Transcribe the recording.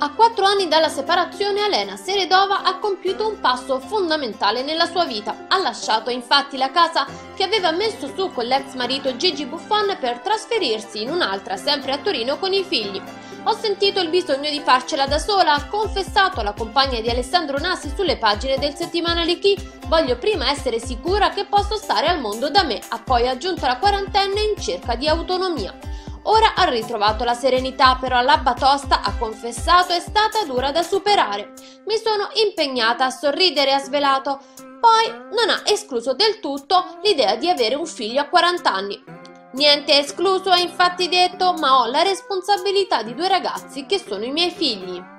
A 4 anni dalla separazione Alena Seredova ha compiuto un passo fondamentale nella sua vita. Ha lasciato infatti la casa che aveva messo su con l'ex marito Gigi Buffon per trasferirsi in un'altra, sempre a Torino, con i figli. Ho sentito il bisogno di farcela da sola, ha confessato la compagna di Alessandro Nasi sulle pagine del settimanale Chi. Voglio prima essere sicura che posso stare al mondo da me, ha poi aggiunto la quarantenne in cerca di autonomia. Ora ha ritrovato la serenità, però l'abba tosta, ha confessato, è stata dura da superare. Mi sono impegnata a sorridere, ha svelato. Poi non ha escluso del tutto l'idea di avere un figlio a 40 anni. Niente è escluso, ha infatti detto, ma ho la responsabilità di 2 ragazzi che sono i miei figli.